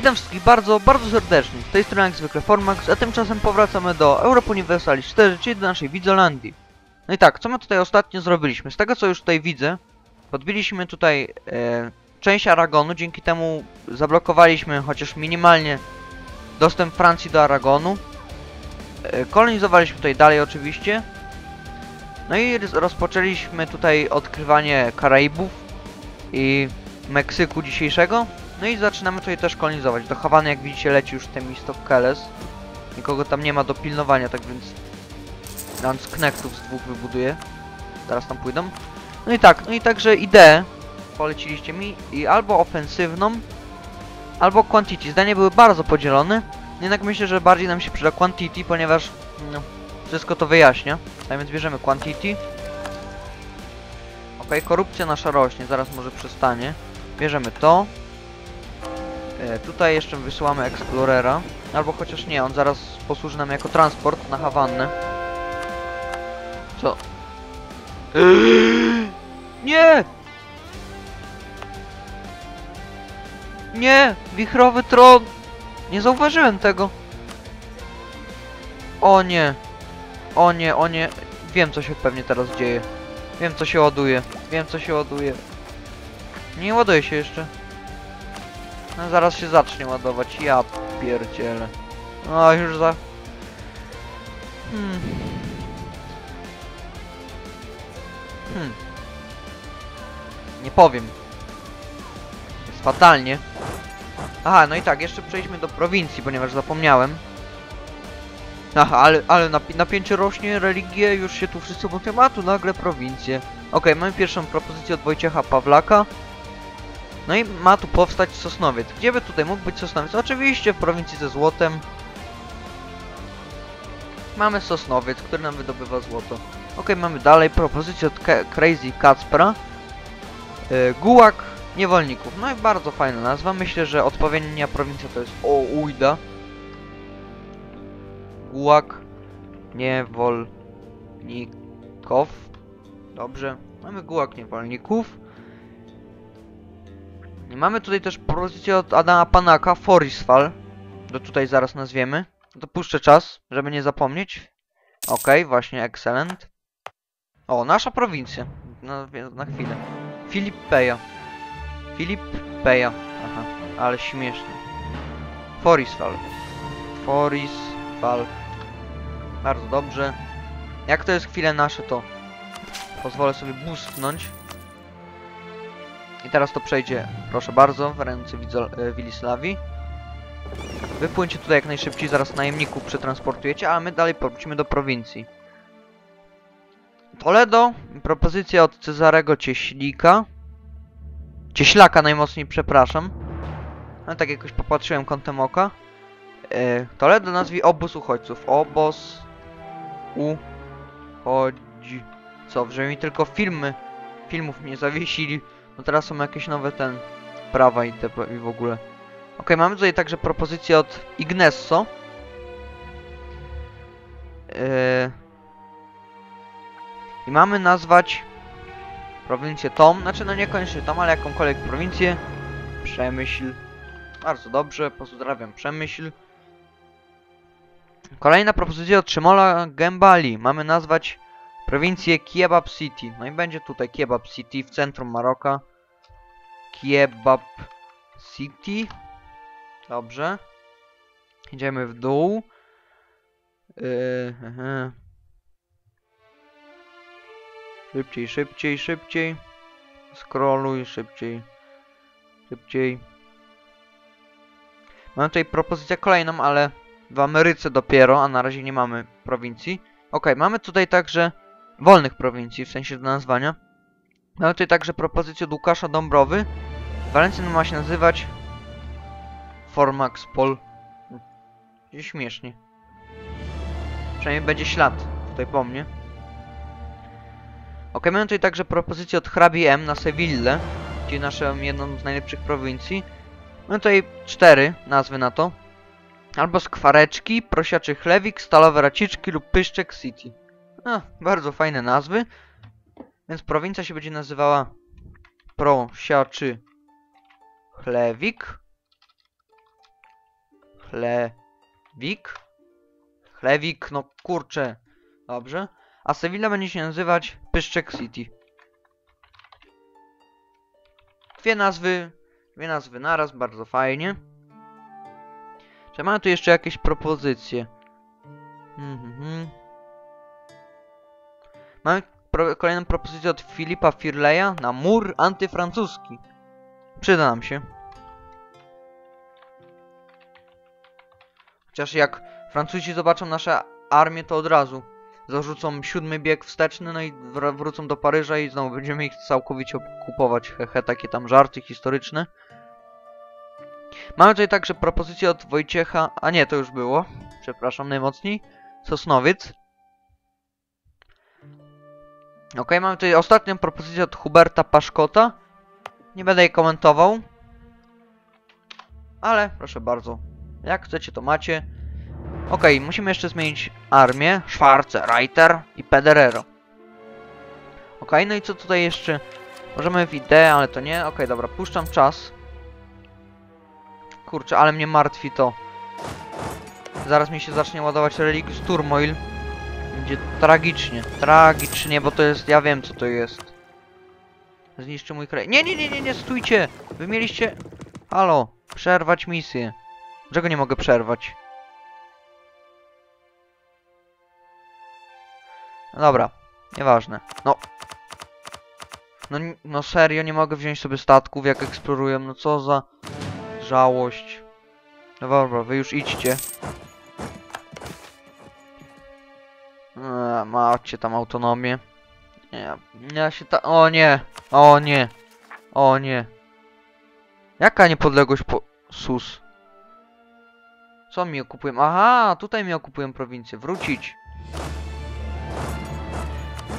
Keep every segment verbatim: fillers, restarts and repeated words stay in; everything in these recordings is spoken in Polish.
Witam wszystkich bardzo, bardzo serdecznie. Z tej strony jak zwykle Formax, a tymczasem powracamy do Europa Universalis cztery, czyli do naszej Widzolandii. No i tak, co my tutaj ostatnio zrobiliśmy? Z tego co już tutaj widzę, podbiliśmy tutaj e, część Aragonu, dzięki temu zablokowaliśmy chociaż minimalnie dostęp Francji do Aragonu. E, kolonizowaliśmy tutaj dalej oczywiście. No i rozpoczęliśmy tutaj odkrywanie Karaibów i Meksyku dzisiejszego. No i zaczynamy tutaj też kolonizować. Do Hawany, jak widzicie, leci już Temistop Keles. Nikogo tam nie ma do pilnowania, tak więc Landsknechtów z dwóch wybuduję. Zaraz tam pójdą. No i tak, no i także ideę poleciliście mi i albo ofensywną, albo quantity. Zdania były bardzo podzielone. Jednak myślę, że bardziej nam się przyda quantity, ponieważ no, wszystko to wyjaśnia. Tak więc bierzemy quantity. Ok, korupcja nasza rośnie, zaraz może przestanie. Bierzemy to. E, tutaj jeszcze wysyłamy Explorera. Albo chociaż nie, on zaraz posłuży nam jako transport na Hawannę. Co? Nie! Nie! Wichrowy tron! Nie zauważyłem tego. O nie! O nie, o nie. Wiem, co się pewnie teraz dzieje. Wiem, co się ładuje. Wiem, co się ładuje. Nie ładuje się jeszcze. No, zaraz się zacznie ładować. Ja pierdzielę. No, już za... Hmm. Hmm. Nie powiem. Jest fatalnie. Aha, no i tak, jeszcze przejdźmy do prowincji, ponieważ zapomniałem. Aha, ale, ale napi napięcie rośnie, religie, już się tu wszyscy mówią, a tu nagle prowincje. Okej, mamy pierwszą propozycję od Wojciecha Pawlaka. No i ma tu powstać Sosnowiec. Gdzie by tutaj mógł być Sosnowiec? Oczywiście w prowincji ze złotem. Mamy Sosnowiec, który nam wydobywa złoto. Okej, mamy dalej propozycję od Ke Crazy Kacpera. Yy, Gułak Niewolników. No i bardzo fajna nazwa. Myślę, że odpowiednia prowincja to jest Oujda. Gułak Niewolników. Dobrze. Mamy Gułak Niewolników. I mamy tutaj też propozycję od Adama Panaka, Forisval. To tutaj zaraz nazwiemy. Dopuszczę czas, żeby nie zapomnieć. Okej, okay, właśnie, excellent. O, nasza prowincja. Na, na chwilę. Filip Peja. Filip Peja. Aha, ale śmiesznie. Forisval. Forisval. Bardzo dobrze. Jak to jest chwilę nasze, to pozwolę sobie boostnąć. I teraz to przejdzie, proszę bardzo, w ręce Wilislawii. Wypłyńcie tutaj jak najszybciej, zaraz najemników przetransportujecie, a my dalej powrócimy do prowincji. Toledo, propozycja od Cezarego Cieślika. Cieślaka najmocniej, przepraszam. Ale tak jakoś popatrzyłem kątem oka. Yy, Toledo nazwij obóz uchodźców. Obóz uchodźców. Żeby mi tylko filmy, filmów nie zawiesili. No teraz są jakieś nowe ten prawa i, te, i w ogóle. Okej, mamy tutaj także propozycję od Ignesso. Yy... I mamy nazwać prowincję Tom, znaczy no niekoniecznie Tom, ale jakąkolwiek prowincję. Przemyśl. Bardzo dobrze, pozdrawiam Przemyśl. Kolejna propozycja od Szymola Gembali. Mamy nazwać prowincję Kebab City. No i będzie tutaj Kebab City w centrum Maroka. Kebab City. Dobrze. Idziemy w dół. Yy, yy. Szybciej, szybciej, szybciej. Scrolluj, szybciej. Szybciej. Mamy tutaj propozycję kolejną, ale w Ameryce dopiero, a na razie nie mamy prowincji. Okej, mamy tutaj także wolnych prowincji, w sensie do nazwania. Mamy tutaj także propozycję od Łukasza Dąbrowy. Walencja ma się nazywać Formax Pol. Śmiesznie. Przynajmniej będzie ślad tutaj po mnie. Ok, mamy tutaj także propozycję od Hrabi M na Sewillę, czyli naszą jedną z najlepszych prowincji. Mamy tutaj cztery nazwy na to. Albo skwareczki, prosiaczy chlewik, stalowe raciczki lub Pyszczek City. No, bardzo fajne nazwy. Więc prowincja się będzie nazywała Prosiaczy chlewik. Chlewik. Chlewik, no kurczę. Dobrze. A Sewilla będzie się nazywać Pyszczek City. Dwie nazwy. Dwie nazwy naraz, bardzo fajnie. Czy mamy tu jeszcze jakieś propozycje? Mm-hmm. Mamy pro kolejną propozycję od Filipa Firleja na mur antyfrancuski. Przyda nam się. Chociaż jak Francuzi zobaczą nasze armię, to od razu zarzucą siódmy bieg wsteczny, no i wr wrócą do Paryża i znowu będziemy ich całkowicie okupować. Hehe, takie tam żarty historyczne. Mamy tutaj także propozycję od Wojciecha... A nie, to już było. Przepraszam najmocniej. Sosnowiec. Ok, mamy tutaj ostatnią propozycję od Huberta Paszkota. Nie będę jej komentował. Ale proszę bardzo. Jak chcecie, to macie. Ok, musimy jeszcze zmienić armię. Schwarze, Reiter i Pederero. Ok, no i co tutaj jeszcze? Możemy w ideę, ale to nie. Ok, dobra, puszczam czas. Kurczę, ale mnie martwi to. Zaraz mi się zacznie ładować Religius Turmoil. Będzie tragicznie, tragicznie, bo to jest... Ja wiem, co to jest. Zniszczy mój kraj. Nie, nie, nie, nie, nie, stójcie! Wy mieliście... Halo, przerwać misję. Dlaczego nie mogę przerwać? No dobra, nieważne. No... No, no serio, nie mogę wziąć sobie statków, jak eksploruję. No co za... żałość. No dobra, wy już idźcie. Eee, macie tam autonomię. Nie, ja się ta... O nie! O nie! O nie! Jaka niepodległość po... Sus. Co mi okupują? Aha! Tutaj mi okupują prowincję. Wrócić!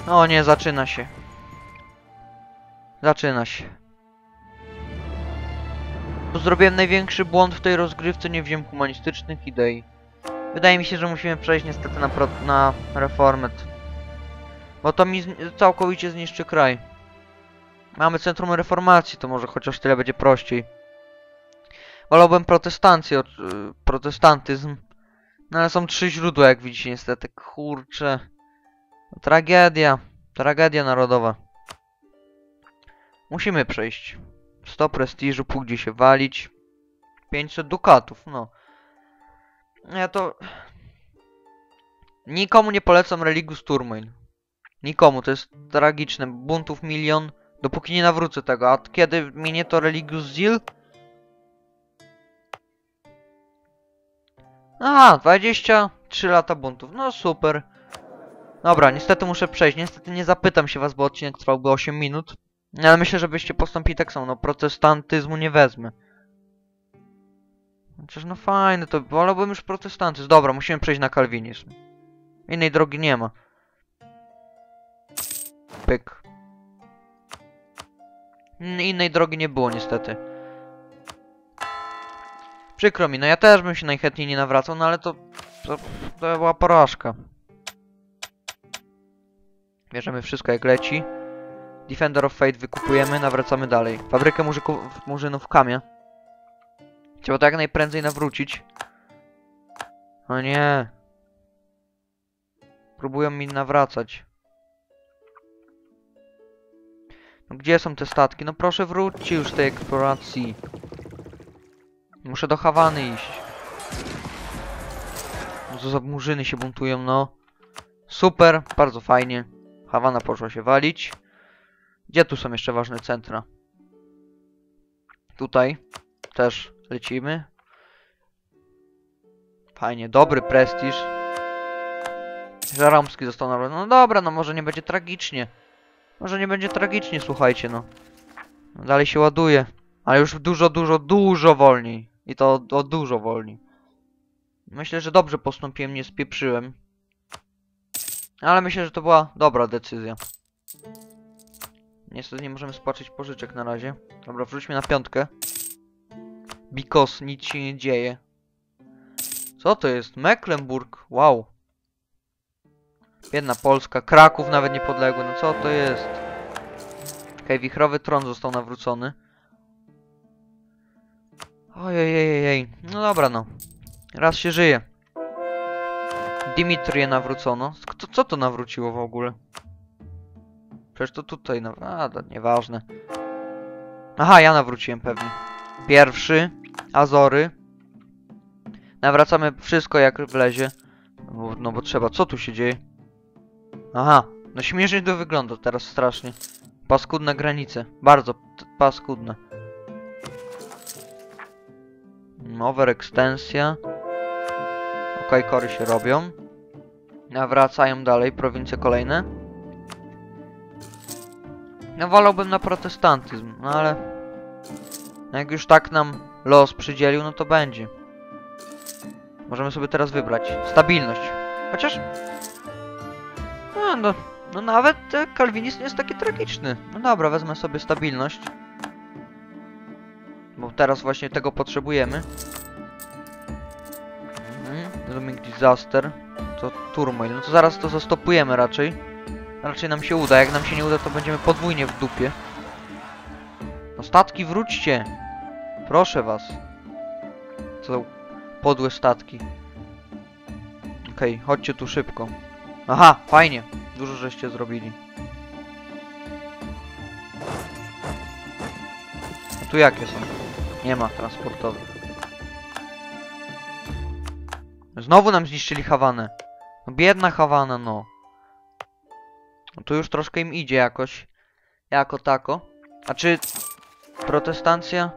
O nie, zaczyna się. Zaczyna się. Bo zrobiłem największy błąd w tej rozgrywce, nie wziąłem humanistycznych idei. Wydaje mi się, że musimy przejść niestety na, pro, na reformat. Bo to mi całkowicie zniszczy kraj. Mamy centrum reformacji, to może chociaż tyle będzie prościej. Wolałbym protestancję, protestantyzm. No ale są trzy źródła, jak widzicie niestety. Kurczę. Tragedia. Tragedia narodowa. Musimy przejść. sto prestiżu, pójdzie się walić. pięćset dukatów, no. Ja to... Nikomu nie polecam Religius Turmoil. Nikomu, to jest tragiczne. Buntów milion, dopóki nie nawrócę tego. A kiedy minie to Religius Zil? Aha, dwadzieścia trzy lata buntów. No super. Dobra, niestety muszę przejść. Niestety nie zapytam się was, bo odcinek trwałby osiem minut. Ale myślę, żebyście postąpili tak samo. No protestantyzmu nie wezmę. Chociaż no fajne, to wolałbym już protestantyzm. Dobra, musimy przejść na kalwinizm. Innej drogi nie ma. Pyk. Innej drogi nie było niestety. Przykro mi, no ja też bym się najchętniej nie nawracał, no ale to... To, to była porażka. Bierzemy wszystko jak leci. Defender of Fate wykupujemy, nawracamy dalej. Fabrykę murzyków, murzynów kamia. Trzeba to jak najprędzej nawrócić. O nie. Próbują mi nawracać. No gdzie są te statki? No proszę wróćcie już z tej eksploracji. Muszę do Hawany iść. No co za murzyny się buntują, no. Super, bardzo fajnie. Hawana poszła się walić. Gdzie tu są jeszcze ważne centra? Tutaj też lecimy. Fajnie, dobry prestiż. Żaromski został nabrany. No dobra, no może nie będzie tragicznie. Może nie będzie tragicznie, słuchajcie, no. No dalej się ładuje. Ale już dużo, dużo, dużo wolniej. I to o, o dużo wolniej. Myślę, że dobrze postąpiłem, nie spieprzyłem. Ale myślę, że to była dobra decyzja. Niestety nie możemy spłacić pożyczek na razie. Dobra, wróćmy na piątkę. Because nic się nie dzieje. Co to jest? Mecklenburg? Wow. Biedna Polska. Kraków nawet niepodległy. No co to jest? Okej, wichrowy tron został nawrócony. Ojej, ojej, ojej. No dobra, no. Raz się żyje. Dimitrię nawrócono. Co, co to nawróciło w ogóle? Przecież to tutaj naw... A, to nieważne. Aha, ja nawróciłem pewnie. Pierwszy. Azory. Nawracamy wszystko jak wlezie. No bo trzeba. Co tu się dzieje? Aha. No śmiesznie to wygląda teraz strasznie. Paskudne granice. Bardzo paskudne. Overextensja. Okej, kory się robią. Nawracają dalej prowincje kolejne. Nawalałbym na protestantyzm, no ale... Jak już tak nam los przydzielił, no to będzie. Możemy sobie teraz wybrać. Stabilność. Chociaż... No, no, no nawet kalwinizm nie jest taki tragiczny. No dobra, wezmę sobie stabilność. Bo teraz właśnie tego potrzebujemy. Looming disaster. To turmoil. No to zaraz to zastopujemy raczej. Raczej nam się uda. Jak nam się nie uda, to będziemy podwójnie w dupie. No statki, wróćcie! Proszę was. Co to podłe statki. Okej, okay, chodźcie tu szybko. Aha, fajnie. Dużo żeście zrobili. A tu jakie są? Nie ma transportowych. Znowu nam zniszczyli Hawanę. No biedna Hawana, no. No tu już troszkę im idzie jakoś. Jako tako. A czy... Protestancja?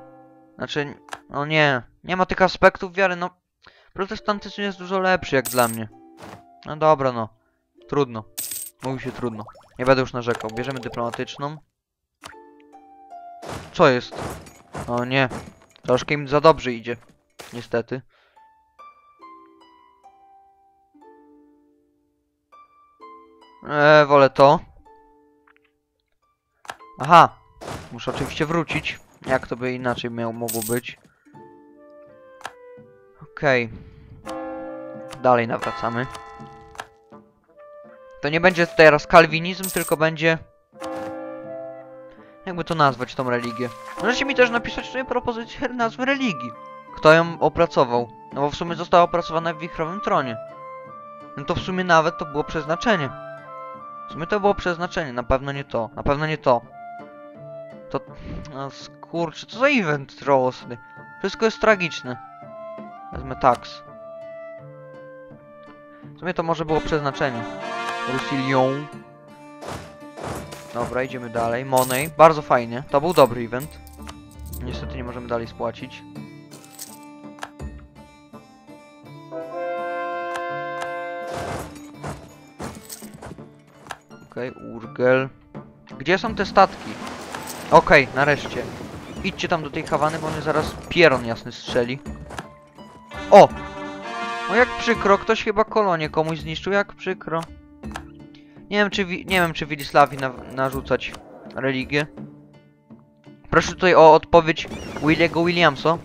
Znaczy... No nie. Nie ma tych aspektów wiary, no... Protestantyzm jest dużo lepszy jak dla mnie. No dobra, no. Trudno. Mówi się trudno. Nie będę już narzekał. Bierzemy dyplomatyczną. Co jest? O nie. Troszkę im za dobrze idzie. Niestety. Eee, wolę to. Aha. Muszę oczywiście wrócić. Jak to by inaczej miało, mogło być. Okej. Okay. Dalej nawracamy. To nie będzie teraz kalwinizm, tylko będzie... Jakby to nazwać, tą religię. Możecie mi też napisać tutaj propozycję nazwy religii. Kto ją opracował? No bo w sumie została opracowana w Wichrowym Tronie. No to w sumie nawet to było przeznaczenie. W sumie to było przeznaczenie, na pewno nie to. Na pewno nie to. To... No skurczy, co za event rołosny. Wszystko jest tragiczne. Wezmę tax. W sumie to może było przeznaczenie. Roussillon. Dobra, idziemy dalej. Money. Bardzo fajnie. To był dobry event. Niestety nie możemy dalej spłacić. Okej, okay, Urgel. Gdzie są te statki? Okej, okay, nareszcie. Idźcie tam do tej Hawany, bo mnie zaraz pieron jasny strzeli. O! No jak przykro, ktoś chyba kolonię komuś zniszczył, jak przykro. Nie wiem, czy, nie wiem, czy Wilislawii na, narzucać religię. Proszę tutaj o odpowiedź Williego Williamso.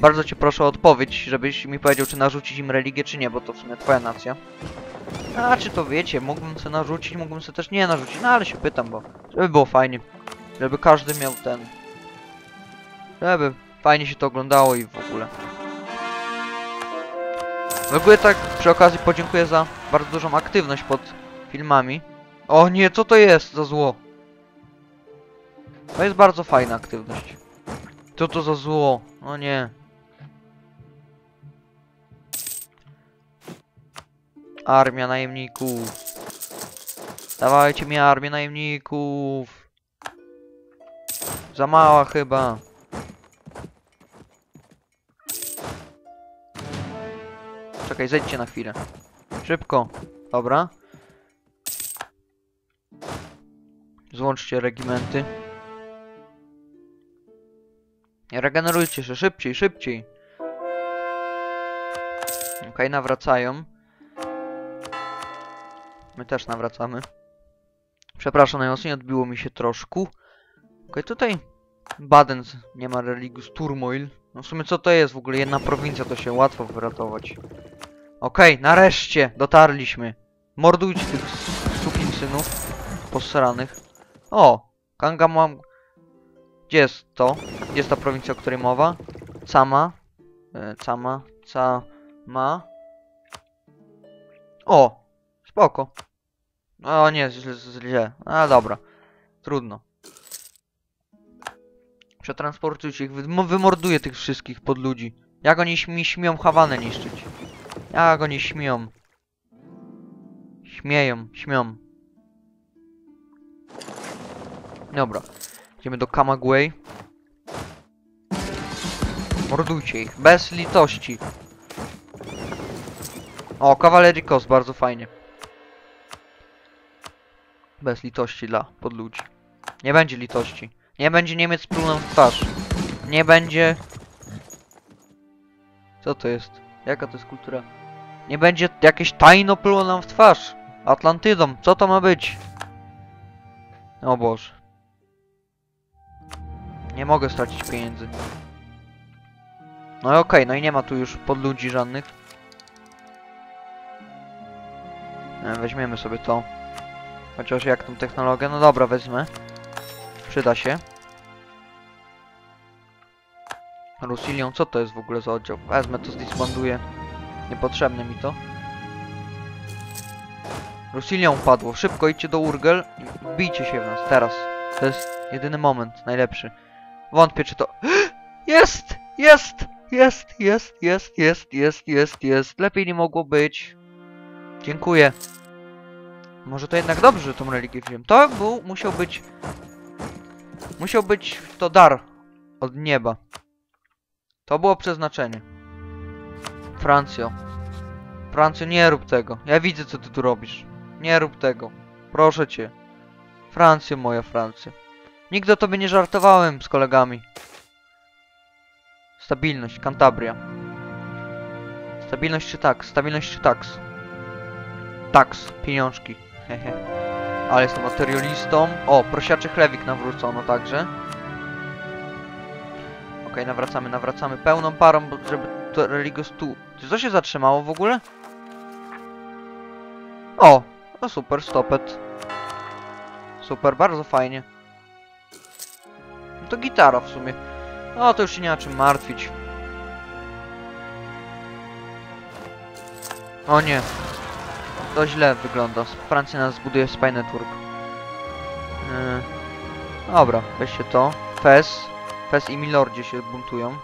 Bardzo cię proszę o odpowiedź, żebyś mi powiedział, czy narzucić im religię, czy nie, bo to w sumie twoja nacja. A, czy to wiecie, mógłbym se narzucić, mógłbym se też nie narzucić, no ale się pytam, bo... Żeby było fajnie. Żeby każdy miał ten... Żeby fajnie się to oglądało i w ogóle. W ogóle tak przy okazji podziękuję za bardzo dużą aktywność pod filmami. O nie, co to jest za zło? To jest bardzo fajna aktywność. Co to za zło? O nie. Armia najemników. Dawajcie mi armię najemników. Za mała chyba. Czekaj, zejdźcie na chwilę. Szybko. Dobra. Złączcie regimenty. Regenerujcie się. Szybciej, szybciej. Okej, nawracają. My też nawracamy. Przepraszam najmocniej, odbiło mi się troszkę. Okej, tutaj Baden nie ma Religius Turmoil. No w sumie co to jest w ogóle? Jedna prowincja, to się łatwo wyratować. Okej, nareszcie dotarliśmy. Mordujcie tych sukinsynów posranych. O! Kangamam... Gdzie jest to? Gdzie jest ta prowincja, o której mowa? Cama. E, cama. Ca... ma. O! Spoko. O nie, źle, źle. A dobra. Trudno. Przetransportujcie ich. Wymorduję tych wszystkich podludzi. Jak oni mi śmią Hawanę niszczyć? Jak oni śmią? Śmieją, śmią. Dobra. Idziemy do Camagüey. Mordujcie ich. Bez litości. O, Cavalry Coast. Bardzo fajnie. Bez litości dla podludzi. Nie będzie litości. Nie będzie Niemiec plunął w twarz. Nie będzie... Co to jest? Jaka to jest kultura? Nie będzie jakieś tajno pluło nam w twarz. Atlantydą. Co to ma być? O Boże. Nie mogę stracić pieniędzy. No i okej, no i nie ma tu już podludzi żadnych. No, weźmiemy sobie to. Chociaż jak tą technologię? No dobra, wezmę. Przyda się. Roussillon, co to jest w ogóle za oddział? Wezmę to, zdisbanduję. Niepotrzebne mi to. Roussillon padło. Szybko idźcie do Urgel i bijcie się w nas. Teraz. To jest jedyny moment. Najlepszy. Wątpię, czy to... Jest! Jest! Jest! Jest! Jest! Jest! Jest! Jest! Jest! Lepiej nie mogło być. Dziękuję. Może to jednak dobrze, że tą religię wziąłem. To był... Musiał być... Musiał być to dar od nieba. To było przeznaczenie. Francjo. Francjo, nie rób tego. Ja widzę, co ty tu robisz. Nie rób tego. Proszę cię. Francjo, moja Francja. Nigdy o tobie nie żartowałem z kolegami. Stabilność, Cantabria. Stabilność czy taks? Stabilność czy taks? Taks, pieniążki. Hehe. Ale jestem materialistą. O, prosiaczy chlewik nawrócono także. Okej, okay, nawracamy, nawracamy pełną parą, bo żeby to Religius tu... Czy to się zatrzymało w ogóle? O! No super, stopet. Super, bardzo fajnie. No to gitara w sumie. No to już się nie ma czym martwić. O nie. To źle wygląda. Francja nas zbuduje Spy Network. Yy. Dobra, weźcie to. Fez. Fez i Milordzie się buntują.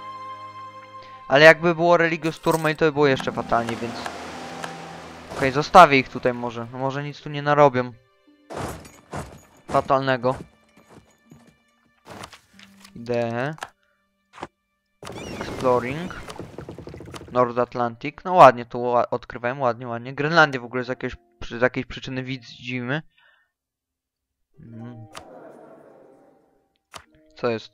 Ale jakby było Religius Turmoil, to by było jeszcze fatalnie, więc... Okej, okay, zostawię ich tutaj może. No może nic tu nie narobią. Fatalnego. Idę. Exploring. North Atlantic. No ładnie tu odkrywałem, ładnie, ładnie. Grenlandię w ogóle z jakiejś, z jakiejś przyczyny widzimy. Co jest?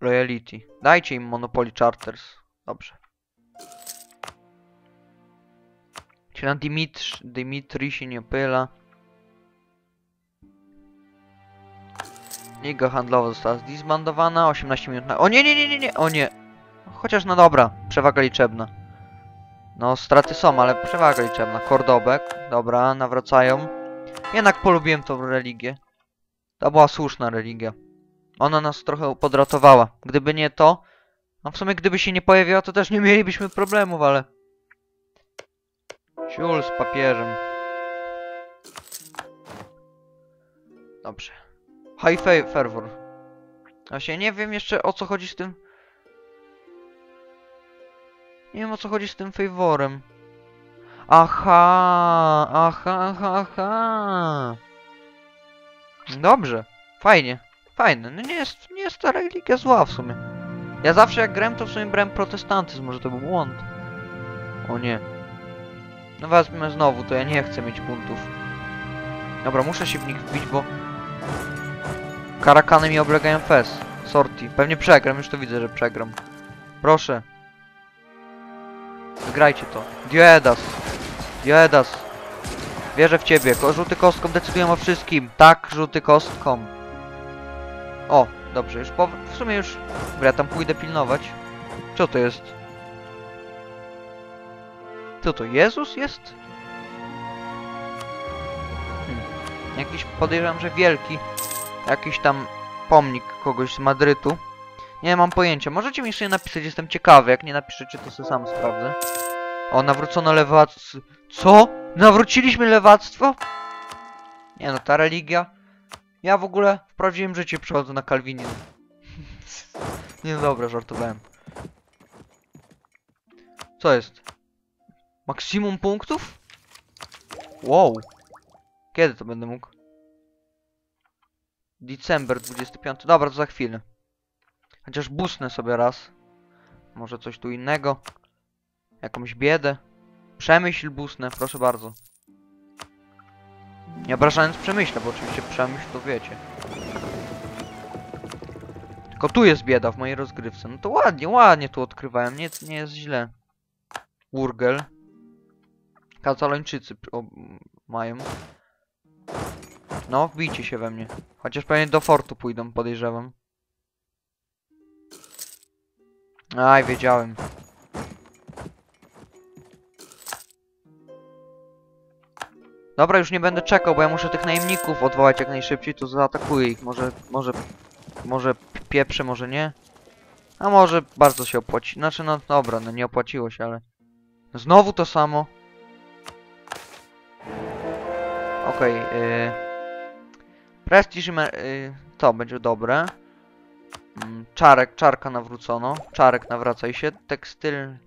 Loyalty. Dajcie im Monopoly Charters. Dobrze. Czy na Dimitri, Dimitri się nie pyla. Liga handlowa została zdisbandowana. osiemnaście minut na... O nie, nie, nie, nie, nie, o nie. Chociaż no dobra. Przewaga liczebna. No straty są, ale przewaga liczebna. Kordobek. Dobra, nawracają. Jednak polubiłem tą religię. To była słuszna religia. Ona nas trochę podratowała. Gdyby nie to... No w sumie gdyby się nie pojawiła, to też nie mielibyśmy problemów, ale... Siul z papieżem. Dobrze. High fervor. Właśnie nie wiem jeszcze o co chodzi z tym... Nie wiem o co chodzi z tym favorem. Aha! Aha, aha, aha! Dobrze. Fajnie. Fajne, no nie jest, nie jest ta religia zła w sumie. Ja zawsze jak grałem, to w sumie brałem protestantyzm, może to był błąd. O nie. No wezmę znowu, to ja nie chcę mieć buntów. Dobra, muszę się w nich wbić, bo... Karakany mi oblegają fez. Sorti. Pewnie przegram, już to widzę, że przegram. Proszę. Wygrajcie to. Dioedas. Dioedas. Wierzę w ciebie. Rzuty kostką decydują o wszystkim. Tak, rzuty kostką. O, dobrze, już po... W sumie już... Ja tam pójdę pilnować. Co to jest? Co to, Jezus jest? Hmm. Jakiś, podejrzewam, że wielki. Jakiś tam pomnik kogoś z Madrytu. Nie mam pojęcia. Możecie mi jeszcze nie napisać, jestem ciekawy. Jak nie napiszecie, to sobie sam sprawdzę. O, nawrócono lewactwo. Co? Nawróciliśmy lewactwo? Nie no, ta religia. Ja w ogóle w prawdziwym życiu przechodzę na kalwinizm. Nie no dobra, żartowałem. Co jest? Maksimum punktów? Wow. Kiedy to będę mógł? December dwudziesty piąty. Dobra, to za chwilę. Chociaż busnę sobie raz. Może coś tu innego. Jakąś biedę. Przemyśl busnę, proszę bardzo. Nie obrażając Przemyśla, bo oczywiście Przemyśl to wiecie. Tylko tu jest bieda w mojej rozgrywce. No to ładnie, ładnie tu odkrywałem. Nie, nie jest źle. Urgel. Katalończycy o, mają. No, wbijcie się we mnie. Chociaż pewnie do fortu pójdą, podejrzewam. Aj, wiedziałem. Dobra, już nie będę czekał, bo ja muszę tych najemników odwołać jak najszybciej, to zaatakuję ich. Może, może, może pieprzę, może nie. A może bardzo się opłaci. Znaczy, no dobra, no nie opłaciło się, ale... Znowu to samo. Okej, okay, yy... prestiż i... Yy, to będzie dobre. Yy, czarek, czarka nawrócono. Czarek, nawracaj się. Tekstyl...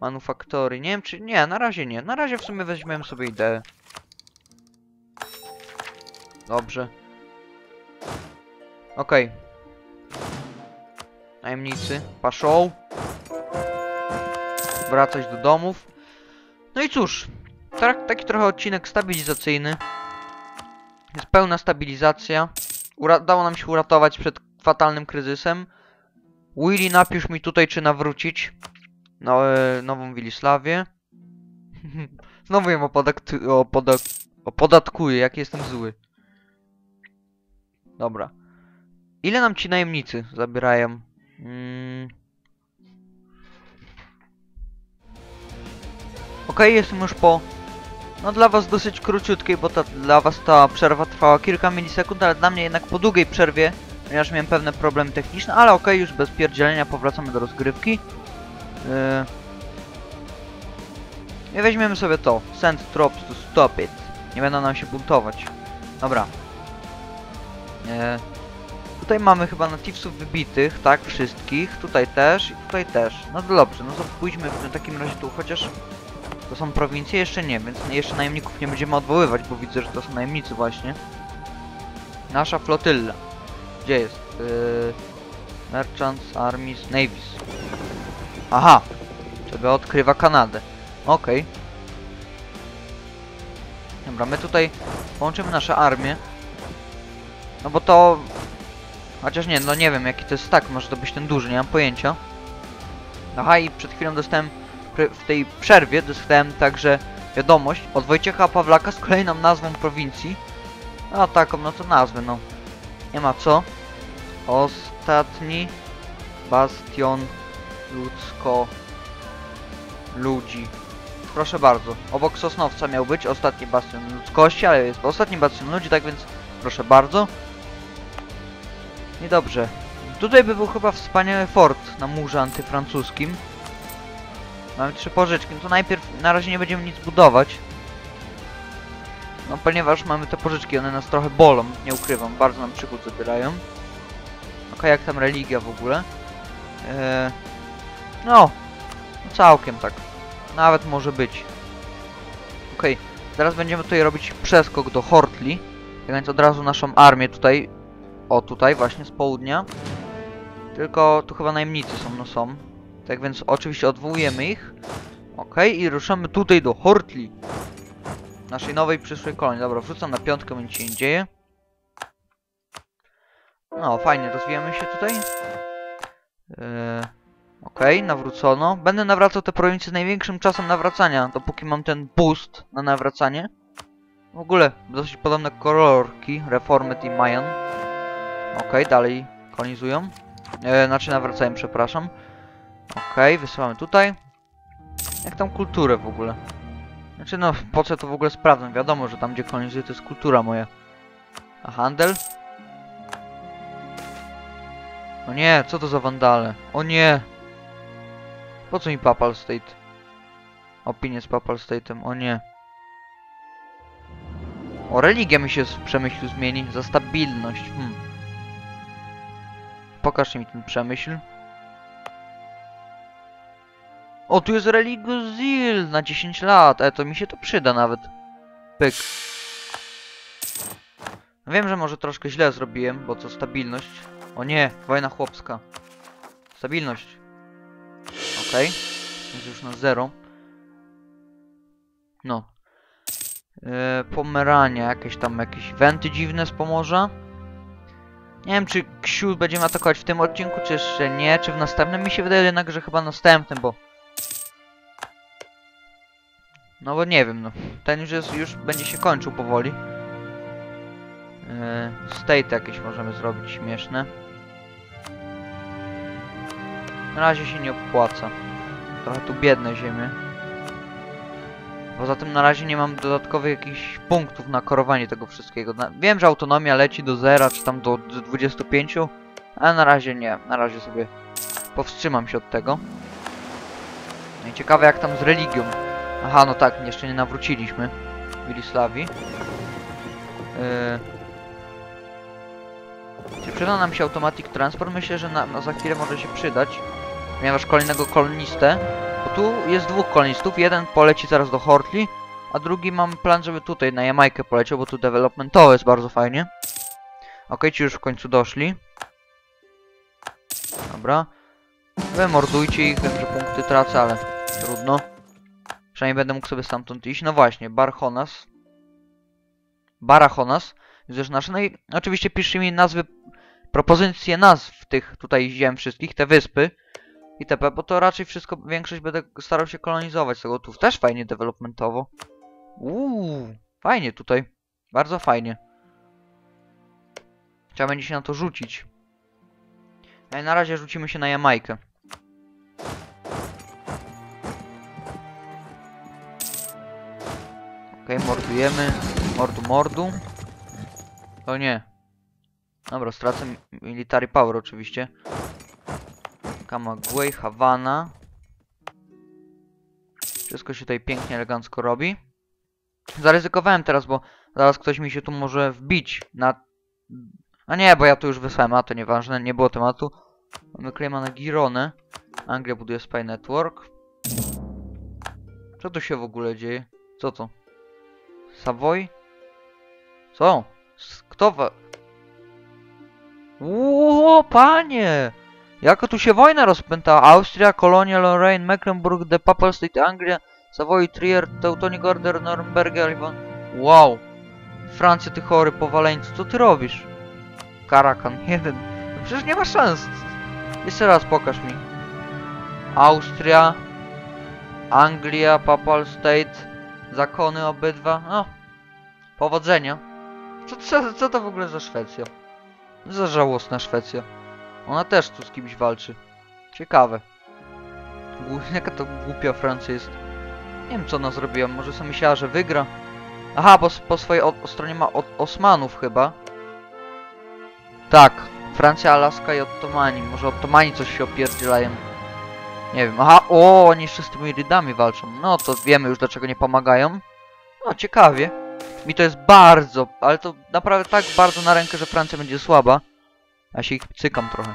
Manufaktory. Nie wiem czy... Nie, na razie nie. Na razie w sumie weźmiemy sobie ideę. Dobrze. Okej. Okay. Najemnicy. Paszą. Wracać do domów. No i cóż. Tak, taki trochę odcinek stabilizacyjny. Jest pełna stabilizacja. Ura- udało nam się uratować przed fatalnym kryzysem. Willy, napisz mi tutaj, czy nawrócić. No, e, nową Wilislawię. Znowu ją opodatkuję, jak jestem zły. Dobra. Ile nam ci najemnicy zabierają? Mm. Okej, okay, jestem już po... No dla was dosyć króciutkiej, bo ta, dla was ta przerwa trwała kilka milisekund, ale dla mnie jednak po długiej przerwie, ponieważ miałem pewne problemy techniczne, ale okej, okay, już bez pierdzielenia powracamy do rozgrywki. Yy... I weźmiemy sobie to. Send troops to stop it. Nie będą nam się buntować. Dobra. Yy... Tutaj mamy chyba natiwsów wybitych, tak? Wszystkich. Tutaj też i tutaj też. No dobrze, no to pójdźmy w takim razie tu, chociaż... To są prowincje? Jeszcze nie, więc jeszcze najemników nie będziemy odwoływać, bo widzę, że to są najemnicy właśnie. Nasza flotylla. Gdzie jest? Yy... Merchants, Armies, Navies. Aha! Trzeba odkrywa Kanadę. Okej. Okay. Dobra, my tutaj połączymy nasze armie. No bo to... Chociaż nie, no nie wiem jaki to jest tak, może to być ten duży, nie mam pojęcia. Aha, i przed chwilą dostałem... W tej przerwie dostałem także wiadomość od Wojciecha Pawlaka z kolejną nazwą prowincji. A taką, no to nazwę, no. Nie ma co. Ostatni bastion ludzko... ludzi. Proszę bardzo. Obok Sosnowca miał być ostatni bastion ludzkości, ale jest ostatni bastion ludzi, tak więc proszę bardzo. I dobrze. Tutaj by był chyba wspaniały fort na murze antyfrancuskim. Mamy trzy pożyczki, no to najpierw na razie nie będziemy nic budować. No ponieważ mamy te pożyczki, one nas trochę bolą, nie ukrywam, bardzo nam przygód zabierają. Okej, jak tam religia w ogóle? Eee, no, no, całkiem tak. Nawet może być. Okej, zaraz będziemy tutaj robić przeskok do Hortli. Tak więc od razu naszą armię tutaj, o tutaj właśnie z południa. Tylko tu chyba najemnicy są, no są. Tak więc oczywiście odwołujemy ich. Ok, i ruszamy tutaj do Hortli. Naszej nowej przyszłej kolonii. Dobra, wrzucam na piątkę, nic się nie dzieje. No, fajnie, rozwijamy się tutaj. Yy, ok, nawrócono. Będę nawracał te prowincje z największym czasem nawracania, dopóki mam ten boost na nawracanie. W ogóle dosyć podobne kolorki, Reformed i Mayan. Ok, dalej kolonizują. Yy, znaczy nawracają, przepraszam. Okej, okay, wysyłamy tutaj. Jak tam kulturę w ogóle? Znaczy no, po co to w ogóle sprawdzam? Wiadomo, że tam gdzie kolonizuję to jest kultura moja. A handel? O nie, co to za wandale? O nie! Po co mi Papal State? Opinie z Papal State'em, o nie. O, religia mi się w Przemyślu zmieni. Za stabilność. Hmm. Pokażcie mi ten Przemyśl. O, tu jest Religius Zil na dziesięć lat. E, to mi się to przyda nawet. Pyk. Wiem, że może troszkę źle zrobiłem, bo co stabilność. O nie, wojna chłopska. Stabilność. Okej. Jest już na zero. No. Yy, Pomerania, jakieś tam jakieś wenty dziwne z Pomorza. Nie wiem, czy Ksiu będziemy atakować w tym odcinku, czy jeszcze nie, czy w następnym. Mi się wydaje jednak, że chyba następnym, bo... No bo nie wiem, no. Ten już jest, już będzie się kończył powoli. Yy, state jakieś możemy zrobić śmieszne. Na razie się nie opłaca. Trochę tu biedne ziemie. Poza tym na razie nie mam dodatkowych jakichś punktów na korowanie tego wszystkiego. Na, wiem, że autonomia leci do zera, czy tam do dwudziestu pięciu, ale na razie nie. Na razie sobie powstrzymam się od tego. No i ciekawe jak tam z religią. Aha, no tak, jeszcze nie nawróciliśmy w Wilisławii. Yy... Czy przyda nam się automatic transport? Myślę, że na, na za chwilę może się przydać. Ponieważ kolejnego kolonistę. Bo tu jest dwóch kolonistów, jeden poleci zaraz do Hortli, a drugi mam plan, żeby tutaj na Jamajkę poleciał, bo tu developmentowe jest bardzo fajnie. Okej, ci już w końcu doszli. Dobra. Wy mordujcie ich, wiem, że punkty tracę, ale trudno. Przynajmniej będę mógł sobie stamtąd iść. No właśnie, Barhonas. Barahonas. Jest już nasze. No i oczywiście piszcie mi nazwy, propozycje nazw tych tutaj ziem wszystkich, te wyspy. I T P, bo to raczej wszystko, większość będę starał się kolonizować tego. Tu też fajnie developmentowo. Uuu, fajnie tutaj. Bardzo fajnie. Trzeba będzie się na to rzucić. Ale na razie rzucimy się na Jamajkę. Okej, okay, mordujemy. Mordu, mordu. O nie. Dobra, stracę military power oczywiście. Camagüey, Hawana. Wszystko się tutaj pięknie, elegancko robi. Zaryzykowałem teraz, bo zaraz ktoś mi się tu może wbić na... A nie, bo ja tu już wysłałem, a to nieważne, nie było tematu. Mamy klejma na Gironę. Anglia buduje Spy Network. Co tu się w ogóle dzieje? Co to? Savoy? Co? Kto wa... Ło, panie! Jako tu się wojna rozpętała? Austria, Kolonia, Lorraine, Mecklenburg, The Papal State, Anglia, Savoy, Trier, Teutonic Order, Norymberga, Livon. Wow! Francja, ty chory powaleńcu, co ty robisz? Karakan, jeden. No przecież nie ma szans. Jeszcze raz pokaż mi. Austria, Anglia, Papal State, zakony obydwa. No. Powodzenia. Co, co, co to w ogóle za Szwecja? Za żałosna Szwecja. Ona też tu z kimś walczy. Ciekawe. Jaka to głupia Francja jest. Nie wiem co ona zrobiła. Może sobie myślała, że wygra. Aha, bo po swojej stronie ma od Osmanów chyba. Tak. Francja, Alaska i Ottomani. Może Ottomani coś się opierdzielają. Nie wiem. Aha, o, oni jeszcze z tymi rydami walczą. No to wiemy już dlaczego nie pomagają. No ciekawie. Mi to jest bardzo, ale to naprawdę tak bardzo na rękę, że Francja będzie słaba. Ja się ich cykam trochę.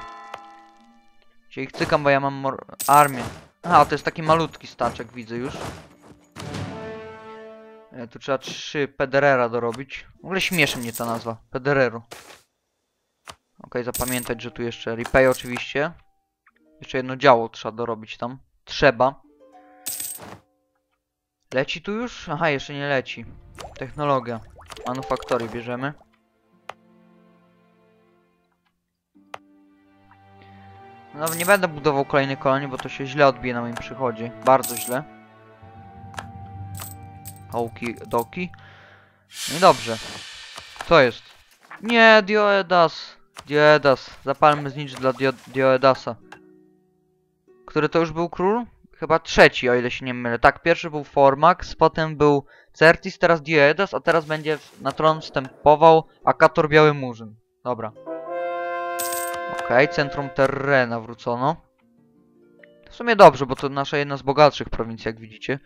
Się ich cykam, bo ja mam mor armię. Aha, to jest taki malutki staczek, widzę już. E, tu trzeba trzy Pederera dorobić. W ogóle śmieszy mnie ta nazwa. Pedereru. Okej, zapamiętać, że tu jeszcze Repay oczywiście. Jeszcze jedno działo trzeba dorobić tam. Trzeba. Leci tu już? Aha, jeszcze nie leci. Technologia. Manufaktory bierzemy. No nie będę budował kolejnej kolonii, bo to się źle odbije na moim przychodzie. Bardzo źle. Ołki, doki. No i dobrze. Co jest? Nie, Dioedas. Dioedas. Zapalmy znicz dla Dio Dioedasa. Który to już był król? Chyba trzeci, o ile się nie mylę. Tak, pierwszy był Formax, potem był Certis, teraz Dioedas, a teraz będzie na tron wstępował Akator Biały Murzyn. Dobra. Okej, okay, centrum Terre nawrócono. W sumie dobrze, bo to nasza jedna z bogatszych prowincji, jak widzicie.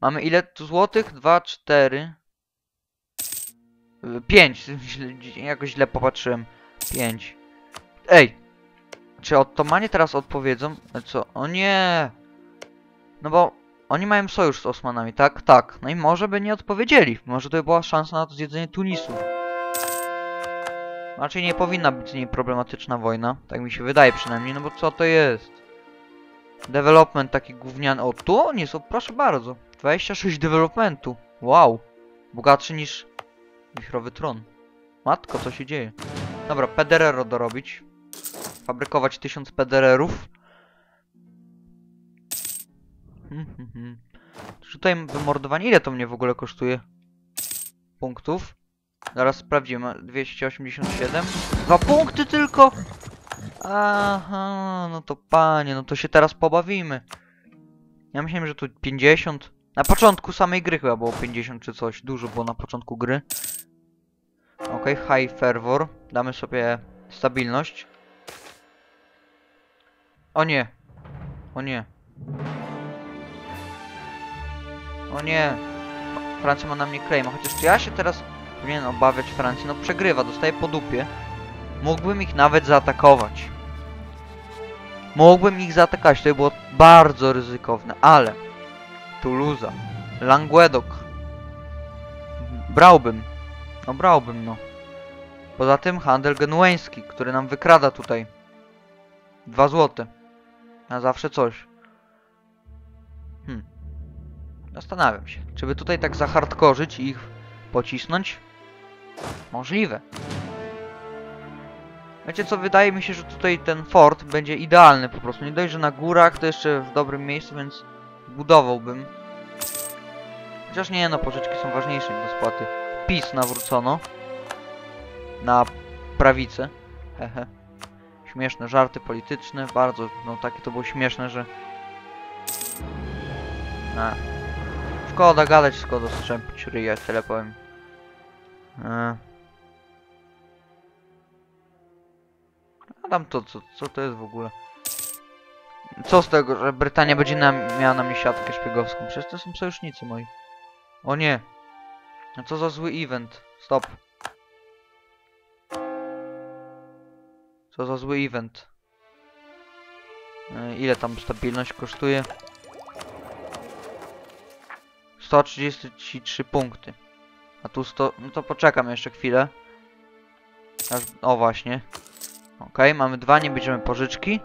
Mamy ile tu złotych? dwa, cztery... pięć. Jakoś źle popatrzyłem. pięć. Ej! Czy Ottomanie teraz odpowiedzą? Co? O nie! No bo oni mają sojusz z Osmanami, tak? Tak. No i może by nie odpowiedzieli. Może to by była szansa na to zjedzenie Tunisu. Raczej nie powinna być z niej problematyczna wojna. Tak mi się wydaje przynajmniej, no bo co to jest? Development taki gówniany. O, tu nie są, proszę bardzo. dwadzieścia sześć developmentu. Wow. Bogatszy niż Wichrowy Tron. Matko, co się dzieje? Dobra, P D R R dorobić. Fabrykować tysiąc P D R R ów. Hmm, hmm, hmm. Tutaj wymordowanie. Ile to mnie w ogóle kosztuje? Punktów. Zaraz sprawdzimy. dwieście osiemdziesiąt siedem. Dwa punkty tylko! Aha, no to panie, no to się teraz pobawimy. Ja myślałem, że tu pięćdziesiąt. Na początku samej gry chyba było pięćdziesiąt czy coś. Dużo było na początku gry. Okej, okay, high fervor. Damy sobie stabilność. O nie. O nie. O nie. Francja ma na mnie claim, chociaż czy ja się teraz... Powinien obawiać Francji. No przegrywa, dostaje po dupie. Mógłbym ich nawet zaatakować. Mógłbym ich zaatakować, to by było bardzo ryzykowne, ale... Toulouse, Languedoc. Brałbym. No brałbym, no. Poza tym handel genueński, który nam wykrada tutaj. Dwa złote. Na zawsze coś. Hmm. Zastanawiam się, czy by tutaj tak zahardkorzyć i ich pocisnąć? Możliwe. Wiecie co, wydaje mi się, że tutaj ten fort będzie idealny po prostu. Nie dość, że na górach, to jeszcze w dobrym miejscu, więc budowałbym. Chociaż nie, no pożyczki są ważniejsze do spłaty. PiS nawrócono. Na prawicę. Hehe. Śmieszne żarty polityczne. Bardzo, no takie to było śmieszne, że... A. Szkoda gadać, szkoda strzępić ryja, tyle powiem. Eee. A tam to, co, co to jest w ogóle? Co z tego, że Brytania będzie nam, miała na mnie siatkę szpiegowską? Przecież to są sojusznicy moi. O nie. No co za zły event. Stop. Co za zły event. Eee, ile tam stabilność kosztuje? sto trzydzieści trzy punkty. A tu sto... No to poczekam jeszcze chwilę. Aż... O właśnie. Okej, mamy dwa, nie będziemy pożyczki.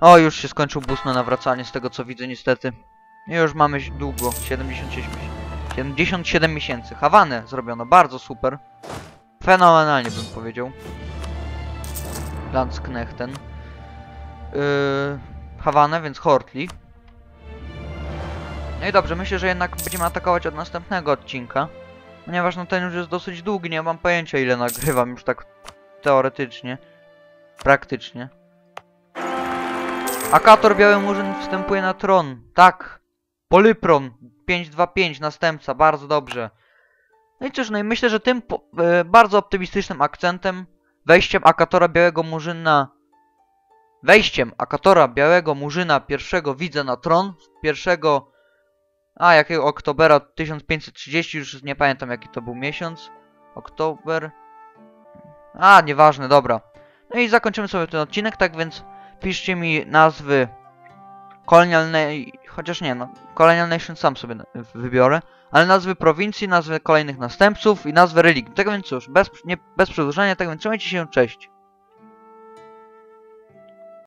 O, już się skończył bus na nawracanie z tego co widzę niestety. I już mamy długo. siedemdziesiąt siedem miesięcy. Hawanę zrobiono. Bardzo super. Fenomenalnie bym powiedział. Landsknechten. Yy, Hawanę, więc Hortli. No i dobrze, myślę, że jednak będziemy atakować od następnego odcinka. Ponieważ no ten już jest dosyć długi, nie mam pojęcia ile nagrywam już tak teoretycznie. Praktycznie. Akator Biały Murzyn wstępuje na tron. Tak. Polypron. pięć dwa pięć, następca. Bardzo dobrze. No i cóż, no i myślę, że tym po, e, bardzo optymistycznym akcentem, wejściem Akatora Białego Murzyna... Wejściem Akatora Białego Murzyna pierwszego widza na tron. Pierwszego... A, jakiego oktobera tysiąc pięćset trzydzieści, już nie pamiętam jaki to był miesiąc. Oktober. A, nieważne, dobra. No i zakończymy sobie ten odcinek, tak więc piszcie mi nazwy kolonialnej, chociaż nie no, Colonial Nation sam sobie wybiorę, ale nazwy prowincji, nazwy kolejnych następców i nazwy religii. Tak więc cóż, bez, nie, bez przedłużania, tak więc trzymajcie się, cześć.